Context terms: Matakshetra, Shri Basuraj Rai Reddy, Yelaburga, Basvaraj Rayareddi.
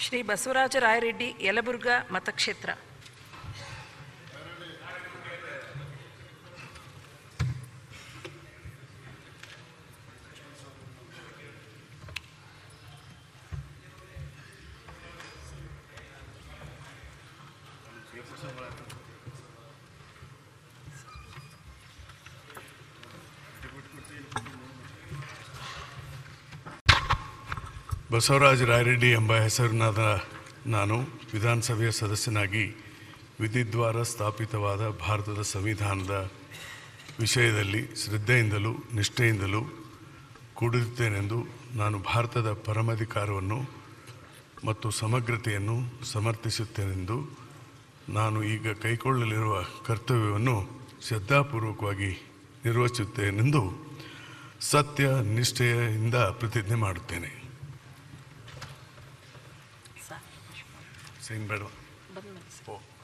Shri Basuraj Rai Reddy, Yelaburga, Matakshetra. Basavaraj Rai Reddy ಎಂಬ ಹೆಸರಿನಾದ ನಾನು ವಿಧಾನಸಭೆಯ ಸದಸ್ಯನಾಗಿ ವಿಧಿದ್ವಾರ ಸ್ಥಾಪಿತವಾದ ಭಾರತದ ಸಂವಿಧಾನದ ವಿಷಯದಲ್ಲಿ ಶ್ರದ್ಧೆಯಿಂದಲೂ ನಿಷ್ಠೆಯಿಂದಲೂ ಕೂಡಿರುತ್ತೇನೆಂದು ನಾನು ಭಾರತದ ಪರಮಾಧಿಕಾರವನ್ನು ಮತ್ತು ಸಮಗ್ರತೆಯನ್ನು ಸಮರ್ಥಿಸುತ್ತೇನೆಂದು ನಾನು ಈಗ ಕೈಗೊಳ್ಳಲಿರುವ ಕರ್ತವ್ಯವನ್ನು ಶ್ರದ್ಧಾಪೂರ್ವಕವಾಗಿ ನಿರ್ವಹಿಸುತ್ತೇನೆಂದು ಸತ್ಯ ನಿಷ್ಠೆಯಿಂದ ಪ್ರತಿಜ್ಞೆ ಮಾಡುತ್ತೇನೆ. Same battle.